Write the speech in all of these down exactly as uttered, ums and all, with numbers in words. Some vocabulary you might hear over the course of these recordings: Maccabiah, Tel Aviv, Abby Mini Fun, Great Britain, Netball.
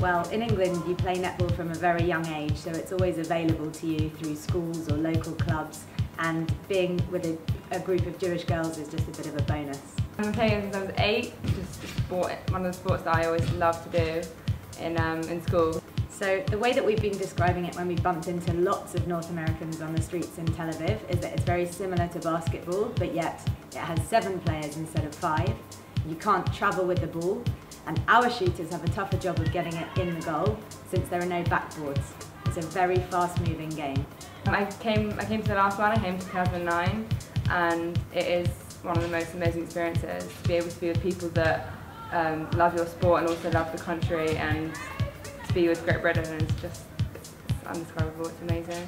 Well, in England you play netball from a very young age, so it's always available to you through schools or local clubs, and being with a, a group of Jewish girls is just a bit of a bonus. I've been playing since I was eight, just sport, one of the sports that I always loved to do in, um, in school. So the way that we've been describing it when we bumped into lots of North Americans on the streets in Tel Aviv is that it's very similar to basketball, but yet it has seven players instead of five. You can't travel with the ball, and our shooters have a tougher job of getting it in the goal since there are no backboards. It's a very fast-moving game. I came, I came to the last one, I came to two thousand nine, and it is one of the most amazing experiences to be able to be with people that um, love your sport and also love the country, and to be with Great Britain is just it's indescribable, it's amazing.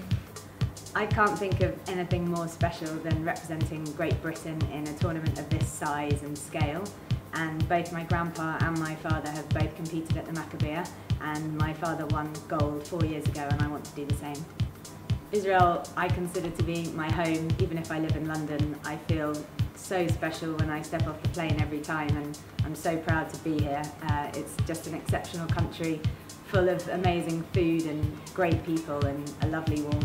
I can't think of anything more special than representing Great Britain in a tournament of this size and scale. And both my grandpa and my father have both competed at the Maccabiah, and my father won gold four years ago and I want to do the same. Israel I consider to be my home. Even if I live in London, I feel so special when I step off the plane every time, and I'm so proud to be here. Uh, it's just an exceptional country full of amazing food and great people and a lovely warmth.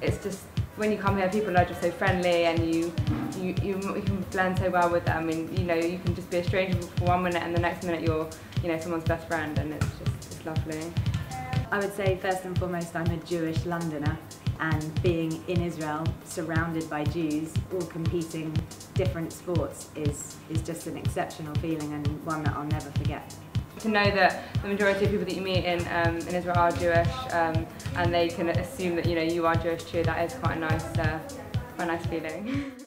It's just, when you come here, people are just so friendly, and you you, you, you can blend so well with them. I mean, you know, you can just be a stranger for one minute and the next minute you're, you know, someone's best friend, and it's just, it's lovely. I would say first and foremost I'm a Jewish Londoner, and being in Israel, surrounded by Jews, all competing different sports is, is just an exceptional feeling and one that I'll never forget. To know that the majority of people that you meet in, um, in Israel are Jewish, um, and they can assume that, you know, you are Jewish too, that is quite a nice, uh, quite a nice feeling.